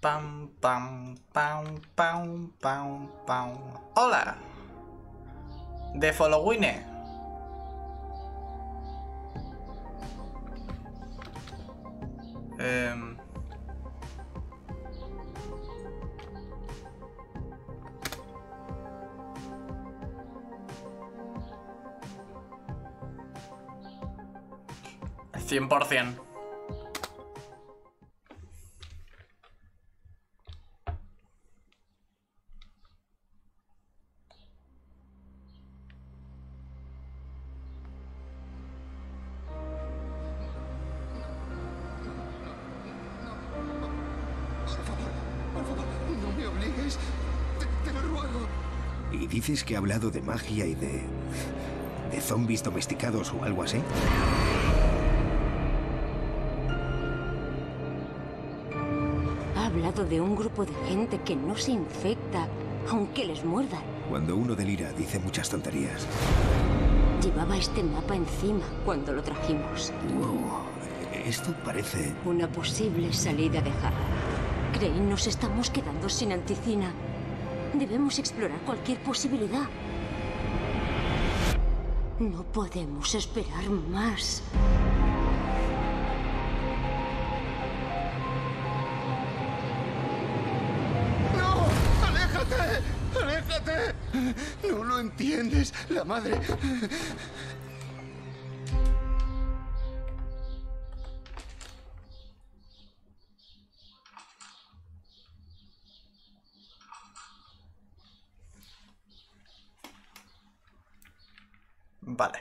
pam, pam, pam, pam, pam, pam. ¡Hola! De Followine. ...100%. ¿Dices que ha hablado de magia y de zombies domesticados o algo así? Ha hablado de un grupo de gente que no se infecta, aunque les muerdan. Cuando uno delira, dice muchas tonterías. Llevaba este mapa encima cuando lo trajimos. Wow, esto parece... una posible salida de Harran. Crane, nos estamos quedando sin Andicina. Debemos explorar cualquier posibilidad. No podemos esperar más. ¡No! ¡Aléjate! ¡Aléjate! No lo entiendes, la madre... Vale.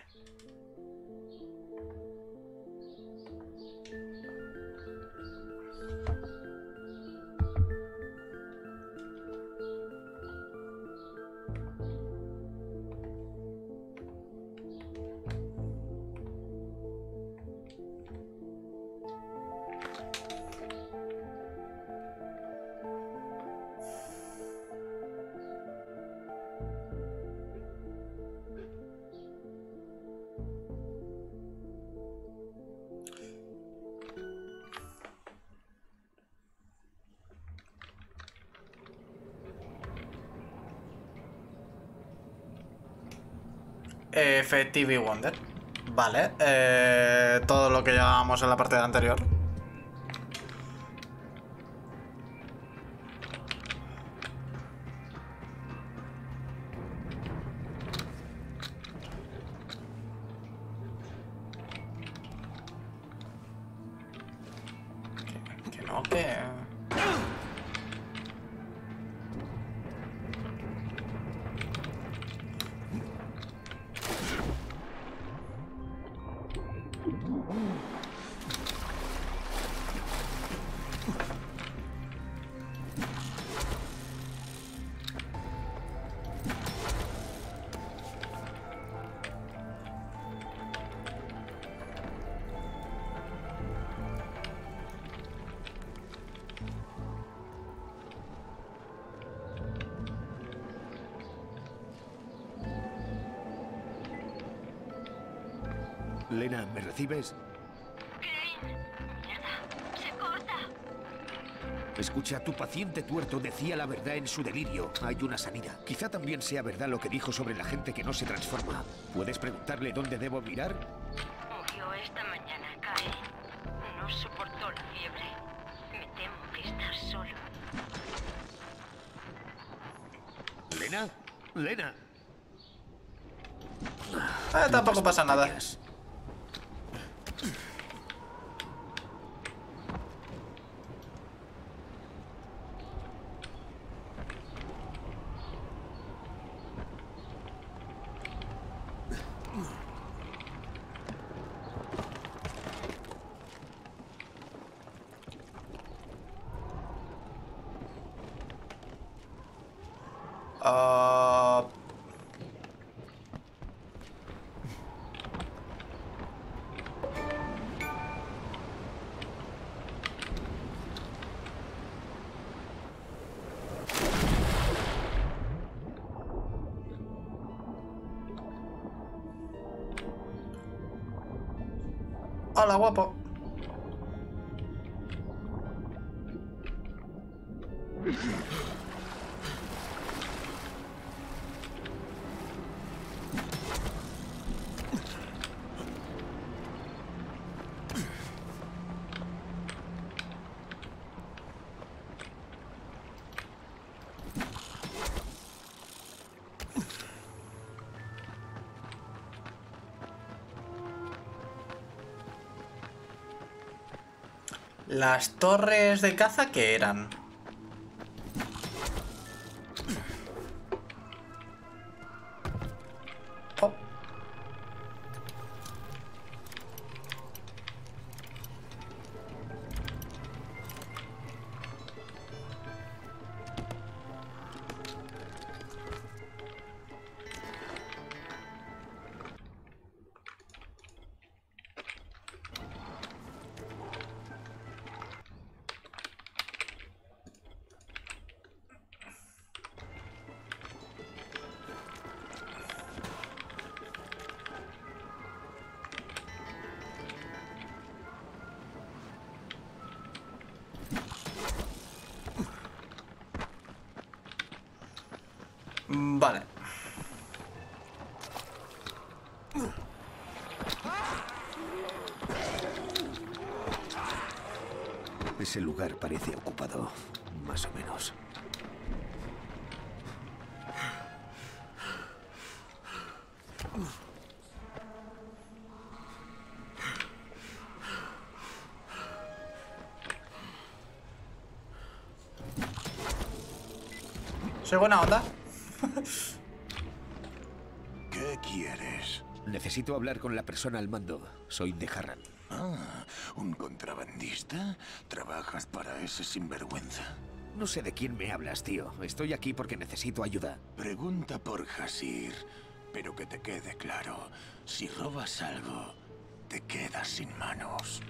FTV Wonder. Vale, todo lo que llevábamos en la parte anterior. Lena, ¿me recibes? Crane, mierda, se corta. Escucha, tu paciente tuerto decía la verdad en su delirio. Hay una salida. Quizá también sea verdad lo que dijo sobre la gente que no se transforma. ¿Puedes preguntarle dónde debo mirar? Murió esta mañana, Kyle. No soportó la fiebre. Me temo que está solo. ¿Lena? ¿Lena? Tampoco pasa nada. Hola, guapo. ¿Las torres de caza qué eran? Oh. Vale. Ese lugar parece ocupado, más o menos. Soy buena onda. ¿Qué quieres? Necesito hablar con la persona al mando. Soy de Harran. Ah, ¿un contrabandista? ¿Trabajas para ese sinvergüenza? No sé de quién me hablas, tío. Estoy aquí porque necesito ayuda. Pregunta por Jasir, pero que te quede claro. Si robas algo, te quedas sin manos.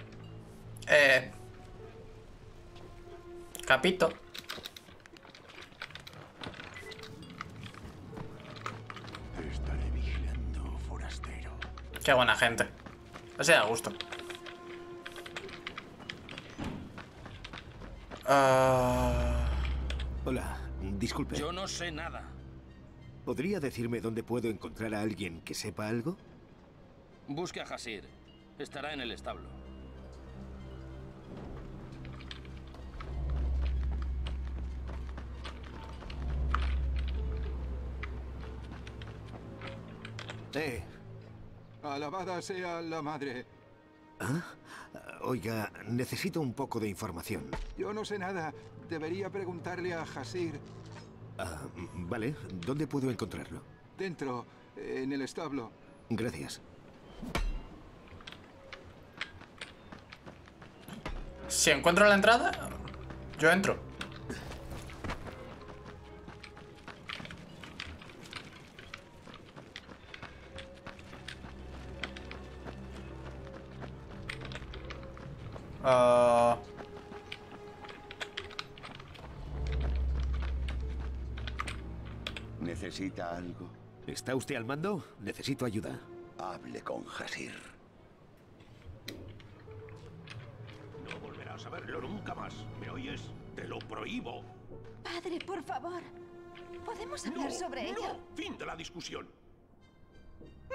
Capito. Qué buena gente. Así da gusto. Hola, disculpe. Yo no sé nada. ¿Podría decirme dónde puedo encontrar a alguien que sepa algo? Busque a Jasir. Estará en el establo. Alabada sea la madre. ¿Ah? Oiga, necesito un poco de información. Yo no sé nada. Debería preguntarle a Jasir. Vale. ¿Dónde puedo encontrarlo? Dentro, en el establo. Gracias. Si encuentro la entrada, yo entro. ¿Necesita algo? ¿Está usted al mando? Necesito ayuda. Hable con Jasir. No volverás a verlo nunca más. ¿Me oyes? Te lo prohíbo. Padre, por favor. ¿Podemos hablar sobre ello? No. Fin de la discusión.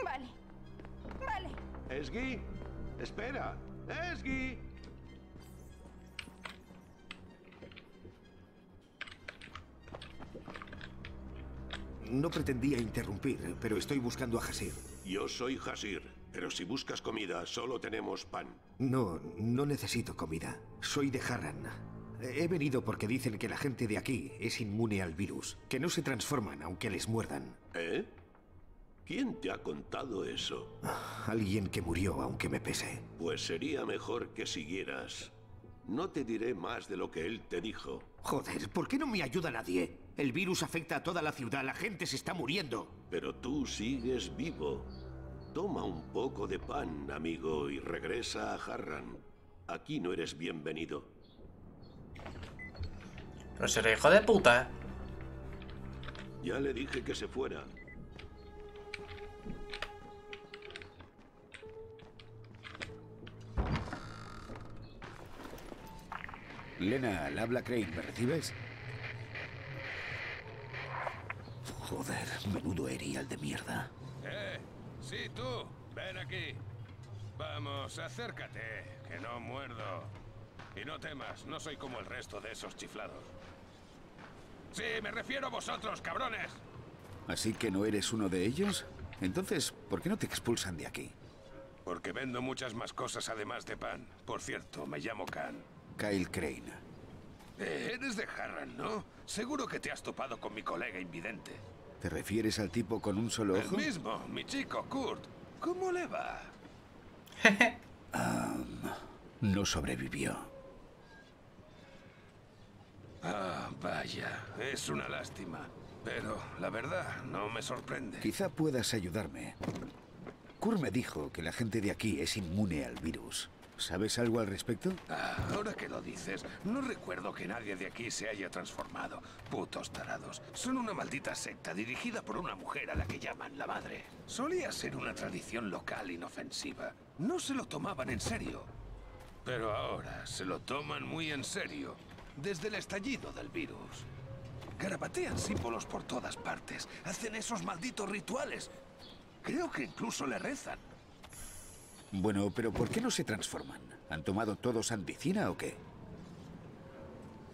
Vale. Vale. Ezgi, espera. ¡Ezgi! No pretendía interrumpir, pero estoy buscando a Jasir. Yo soy Jasir, pero si buscas comida, solo tenemos pan. No, no necesito comida. Soy de Harran. He venido porque dicen que la gente de aquí es inmune al virus, que no se transforman aunque les muerdan. ¿Eh? ¿Quién te ha contado eso? Alguien que murió, aunque me pese. Pues sería mejor que siguieras. No te diré más de lo que él te dijo. Joder, ¿por qué no me ayuda nadie? El virus afecta a toda la ciudad, la gente se está muriendo. Pero tú sigues vivo. Toma un poco de pan, amigo, y regresa a Harran. Aquí no eres bienvenido. Pero seré hijo de puta. Ya le dije que se fuera. Lena, habla Crane, ¿me recibes? Joder, menudo erial de mierda. Sí, tú, ven aquí. Vamos, acércate, que no muerdo. Y no temas, no soy como el resto de esos chiflados. Sí, me refiero a vosotros, cabrones. ¿Así que no eres uno de ellos? Entonces, ¿por qué no te expulsan de aquí? Porque vendo muchas más cosas además de pan. Por cierto, me llamo Kaan. Kyle Crane. Eres de Harran, ¿no? Seguro que te has topado con mi colega invidente. ¿Te refieres al tipo con un solo ojo? El mismo, mi chico, Kurt. ¿Cómo le va? No sobrevivió. Ah, vaya, es una lástima. Pero, la verdad, no me sorprende. Quizá puedas ayudarme. Kurt me dijo que la gente de aquí es inmune al virus. ¿Sabes algo al respecto? Ah, ahora que lo dices, no recuerdo que nadie de aquí se haya transformado. Putos tarados. Son una maldita secta dirigida por una mujer a la que llaman la madre. Solía ser una tradición local inofensiva. No se lo tomaban en serio. Pero ahora se lo toman muy en serio. Desde el estallido del virus. Garabatean símbolos por todas partes. Hacen esos malditos rituales. Creo que incluso le rezan. Bueno, pero ¿por qué no se transforman? ¿Han tomado todos Andicina o qué?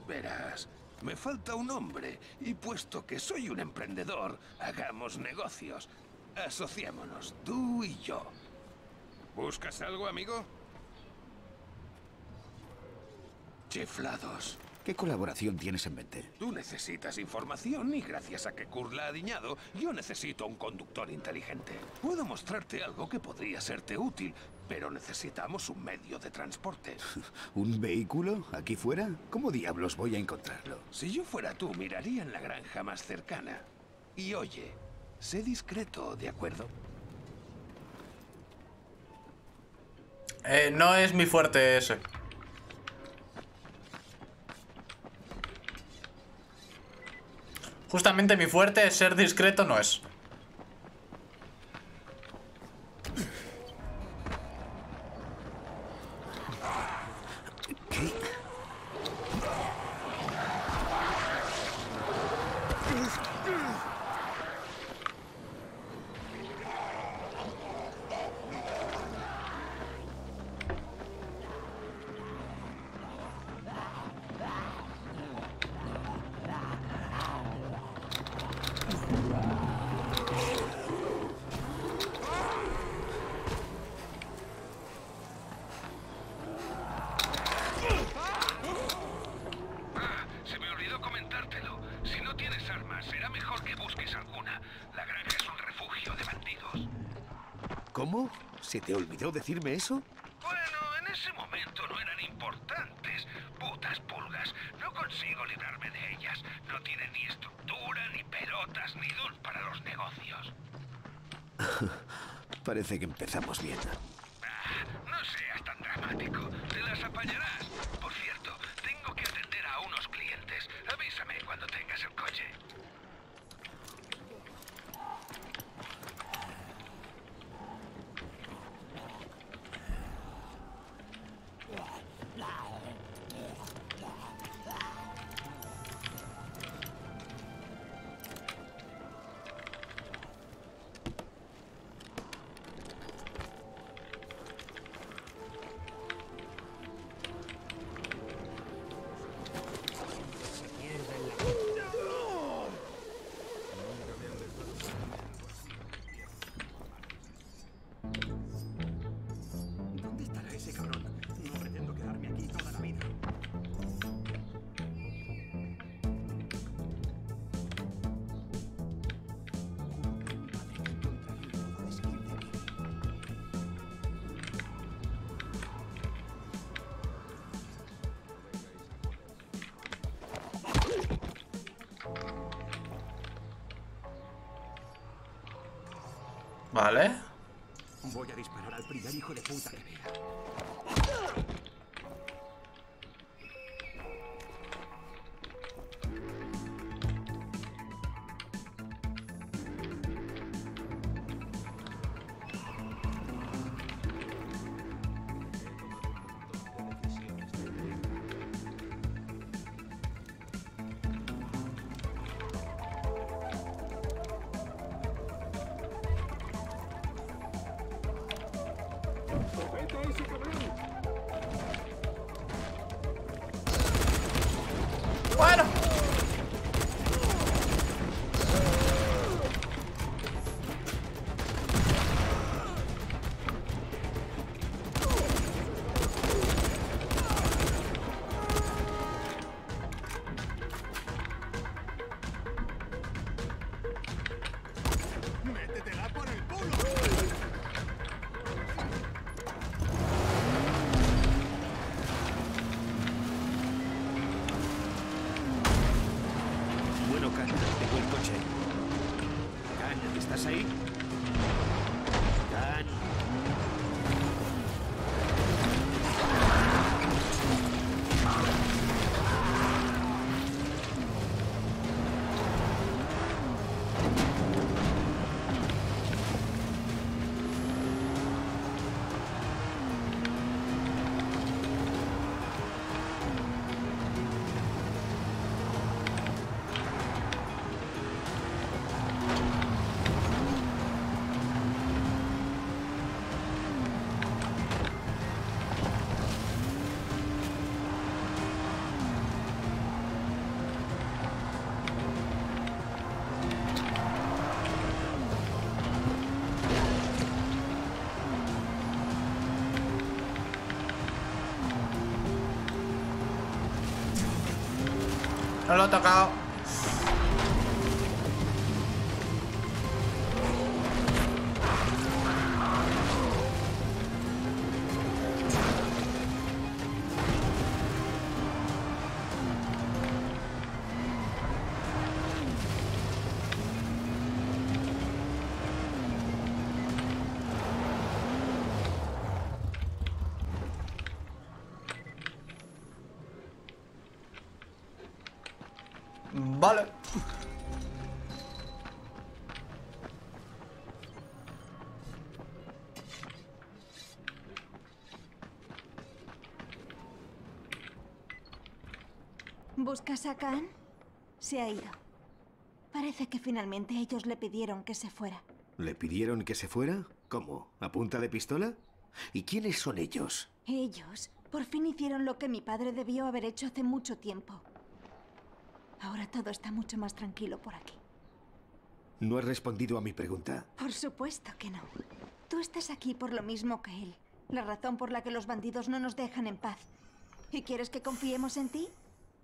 Verás, me falta un hombre y puesto que soy un emprendedor, hagamos negocios. Asociémonos, tú y yo. ¿Buscas algo, amigo? Chiflados. ¿Qué colaboración tienes en mente? Tú necesitas información y gracias a que Kurla ha adiñado, yo necesito un conductor inteligente. Puedo mostrarte algo que podría serte útil, pero necesitamos un medio de transporte. ¿Un vehículo? ¿Aquí fuera? ¿Cómo diablos voy a encontrarlo? Si yo fuera tú, miraría en la granja más cercana. Y oye, sé discreto, ¿de acuerdo? No es mi fuerte ese. Justamente mi fuerte es ser discreto, no es. ¿Qué? ¿Se te olvidó decirme eso? Bueno, en ese momento no eran importantes. Putas pulgas. No consigo librarme de ellas. No tienen ni estructura, ni pelotas, ni dul para los negocios. Parece que empezamos bien. Ah, no seas tan dramático. Te las apañarás. Por cierto, tengo que atender a unos clientes. Avísame cuando tengas el coche. Vale. Voy a disparar al primer hijo de puta que vea. Bueno. No lo he tocado. Vale. ¿Buscas a Kaan? Se ha ido. Parece que finalmente ellos le pidieron que se fuera. ¿Le pidieron que se fuera? ¿Cómo? ¿A punta de pistola? ¿Y quiénes son ellos? Ellos por fin hicieron lo que mi padre debió haber hecho hace mucho tiempo. Ahora todo está mucho más tranquilo por aquí. No has respondido a mi pregunta. Por supuesto que no. Tú estás aquí por lo mismo que él. La razón por la que los bandidos no nos dejan en paz. ¿Y quieres que confiemos en ti?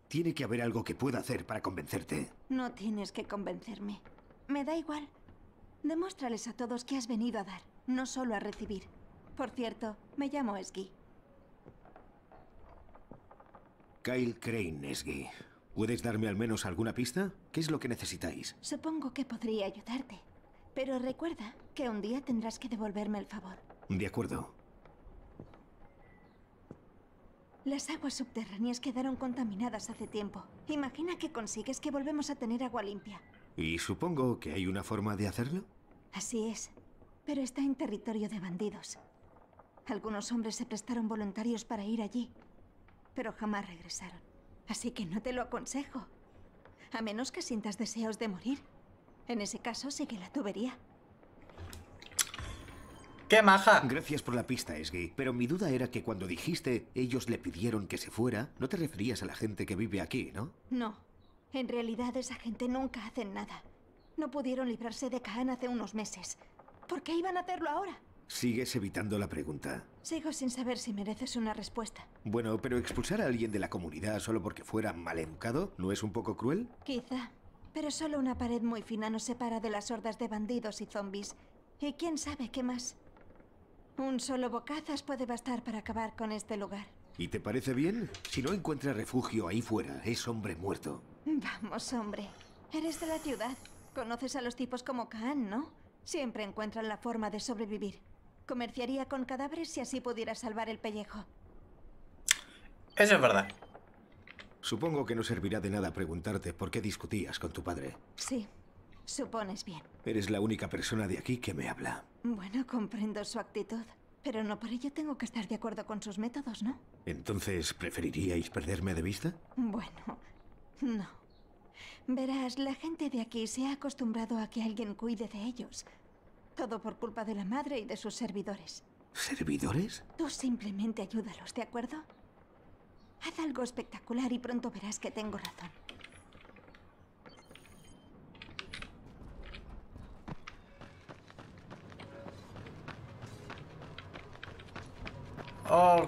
Tiene que haber algo que pueda hacer para convencerte. No tienes que convencerme. Me da igual. Demuéstrales a todos que has venido a dar, no solo a recibir. Por cierto, me llamo Ezgi. Kyle Crane, Ezgi. ¿Puedes darme al menos alguna pista? ¿Qué es lo que necesitáis? Supongo que podría ayudarte. Pero recuerda que un día tendrás que devolverme el favor. De acuerdo. Las aguas subterráneas quedaron contaminadas hace tiempo. Imagina que consigues que volvemos a tener agua limpia. Y supongo que hay una forma de hacerlo. Así es. Pero está en territorio de bandidos. Algunos hombres se prestaron voluntarios para ir allí, pero jamás regresaron. Así que no te lo aconsejo, a menos que sientas deseos de morir. En ese caso, sigue la tubería. ¡Qué maja! Gracias por la pista, Ezgi. Pero mi duda era que cuando dijiste ellos le pidieron que se fuera, no te referías a la gente que vive aquí, ¿no? No. En realidad esa gente nunca hace nada. No pudieron librarse de Kaan hace unos meses. ¿Por qué iban a hacerlo ahora? Sigues evitando la pregunta. Sigo sin saber si mereces una respuesta. Bueno, pero expulsar a alguien de la comunidad solo porque fuera maleducado, ¿no es un poco cruel? Quizá, pero solo una pared muy fina nos separa de las hordas de bandidos y zombies. Y quién sabe qué más. Un solo bocazas puede bastar para acabar con este lugar. ¿Y te parece bien? Si no encuentra refugio ahí fuera, es hombre muerto. Vamos, hombre. Eres de la ciudad. Conoces a los tipos como Kaan, ¿no? Siempre encuentran la forma de sobrevivir. Comerciaría con cadáveres si así pudiera salvar el pellejo. Eso es verdad. Supongo que no servirá de nada preguntarte por qué discutías con tu padre. Sí, supones bien. Eres la única persona de aquí que me habla. Bueno, comprendo su actitud, pero no por ello tengo que estar de acuerdo con sus métodos, ¿no? Entonces, ¿preferiríais perderme de vista? Bueno, no. Verás, la gente de aquí se ha acostumbrado a que alguien cuide de ellos. Todo por culpa de la madre y de sus servidores. ¿Servidores? Tú simplemente ayúdalos, ¿de acuerdo? Haz algo espectacular y pronto verás que tengo razón. Ok.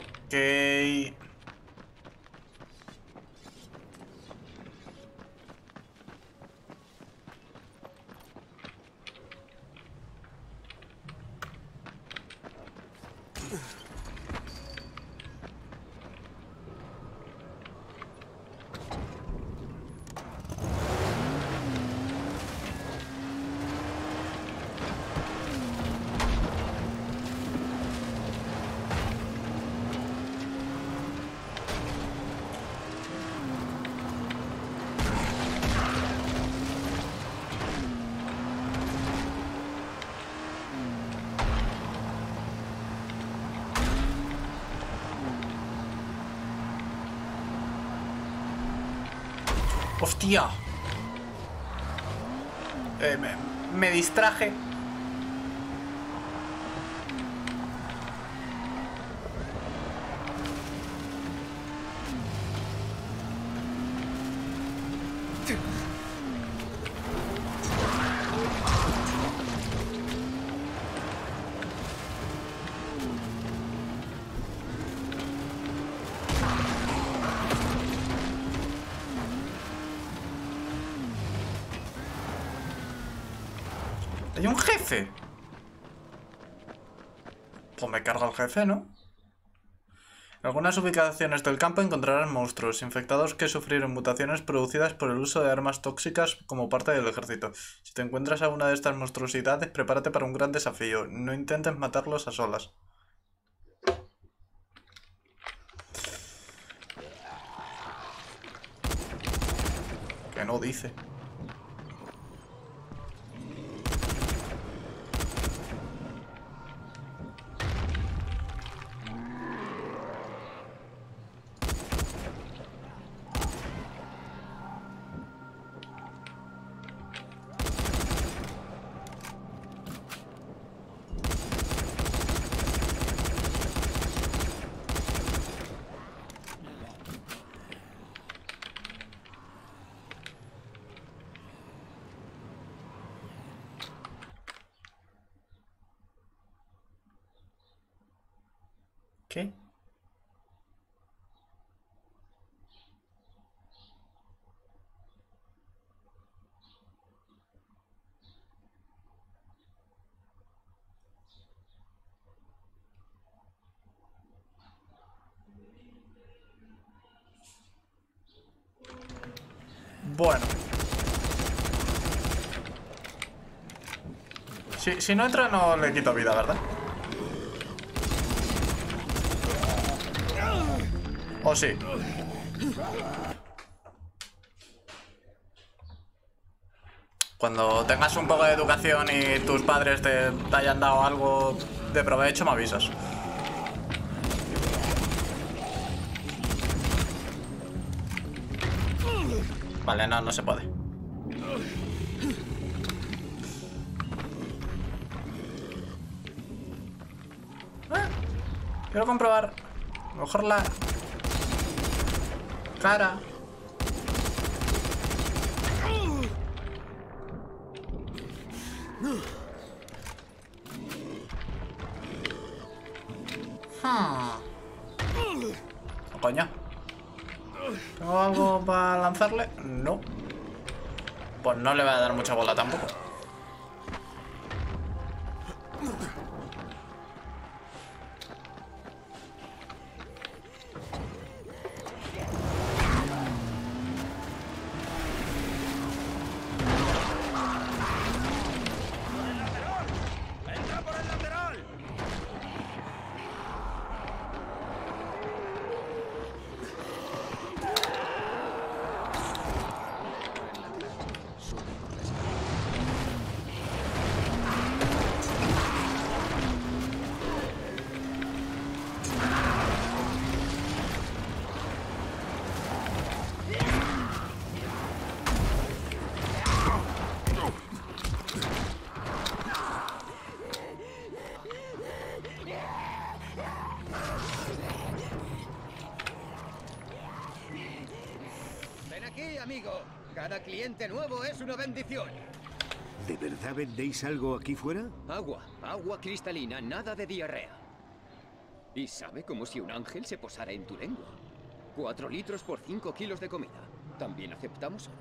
¡Hostia! Me distraje. Pues me carga el jefe, ¿no? En algunas ubicaciones del campo encontrarás monstruos infectados que sufrieron mutaciones producidas por el uso de armas tóxicas como parte del ejército. Si te encuentras alguna de estas monstruosidades, prepárate para un gran desafío. No intentes matarlos a solas. Que no dice. ¿Qué? Bueno. Si no entra, no le quito vida, ¿verdad? Oh, sí. Cuando tengas un poco de educación y tus padres te hayan dado algo de provecho, me avisas. Vale, no se puede. Quiero comprobar. A lo mejor la... cara. No, coño. ¿Tengo algo para lanzarle? No. Pues no le voy a dar mucha bola tampoco. Cada cliente nuevo es una bendición. ¿De verdad vendéis algo aquí fuera? Agua cristalina, nada de diarrea. Y sabe como si un ángel se posara en tu lengua. 4 litros por 5 kilos de comida. También aceptamos oro.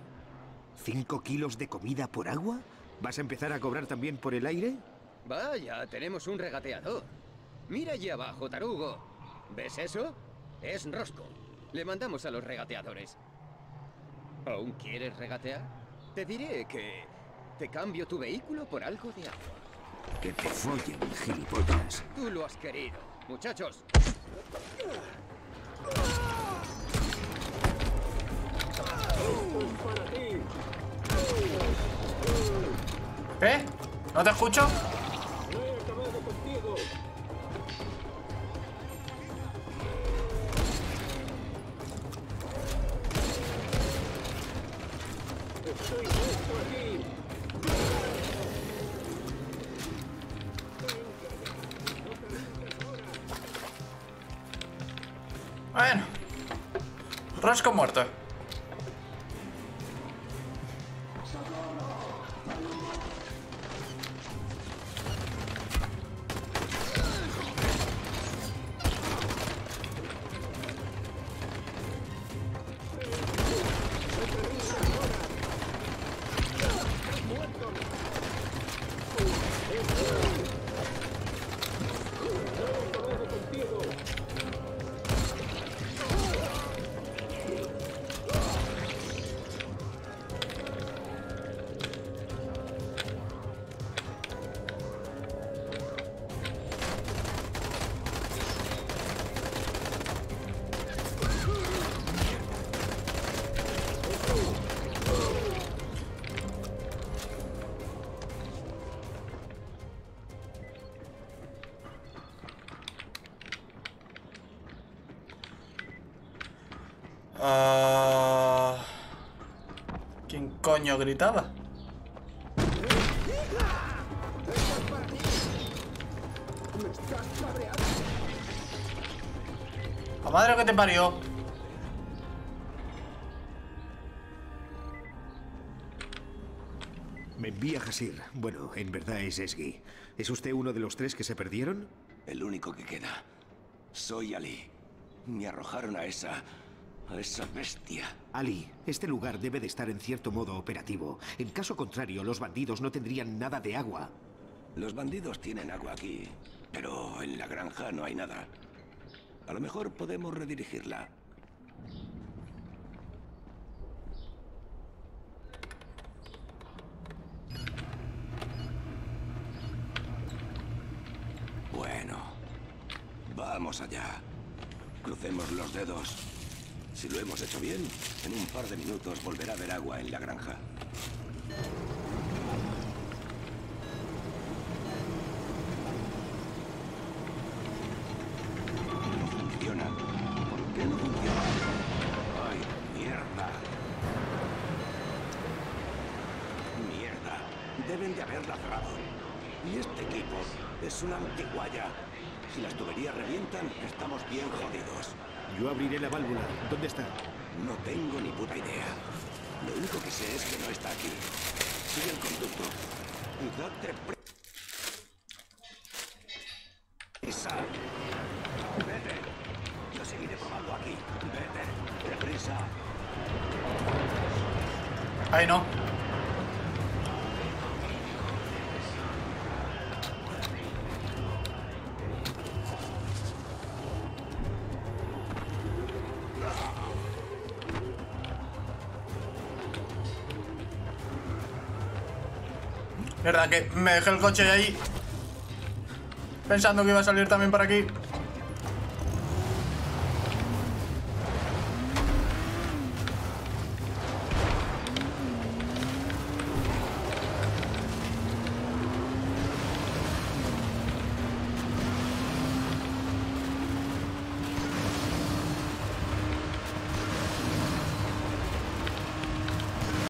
5 kilos de comida por agua? ¿Vas a empezar a cobrar también por el aire? Vaya, tenemos un regateador. Mira allí abajo, tarugo. ¿Ves eso? Es Rosco. Le mandamos a los regateadores. ¿Aún quieres regatear? Te diré que te cambio tu vehículo por algo de agua. Que te follen, gilipollas. Tú lo has querido. Muchachos. ¿Eh? ¿No te escucho? Bueno, Rosco muerto. ¿Quién coño gritaba? ¡La madre que te parió! Me envía Jasir. Bueno, en verdad es Ezgi. ¿Es usted uno de los 3 que se perdieron? El único que queda. Soy Ali. Me arrojaron a esa bestia. Ali, este lugar debe de estar en cierto modo operativo. En caso contrario, los bandidos no tendrían nada de agua. Los bandidos tienen agua aquí, pero en la granja no hay nada. A lo mejor podemos redirigirla. Bueno, vamos allá. Crucemos los dedos. Si lo hemos hecho bien, en un par de minutos volverá a haber agua en la granja. No funciona. ¿Por qué no funciona? ¡Ay, mierda! ¡Mierda! Deben de haberla cerrado. Y este equipo es una antiguaya. Si las tuberías revientan, estamos bien jodidos. Yo abriré la válvula. ¿Dónde está? No tengo ni puta idea. Lo único que sé es que no está aquí. Sigue el conducto. Y date prisa. Vete. Yo seguiré probando aquí. Vete. Deprisa. Ay, no. Verdad que me dejé el coche ahí pensando que iba a salir también para aquí.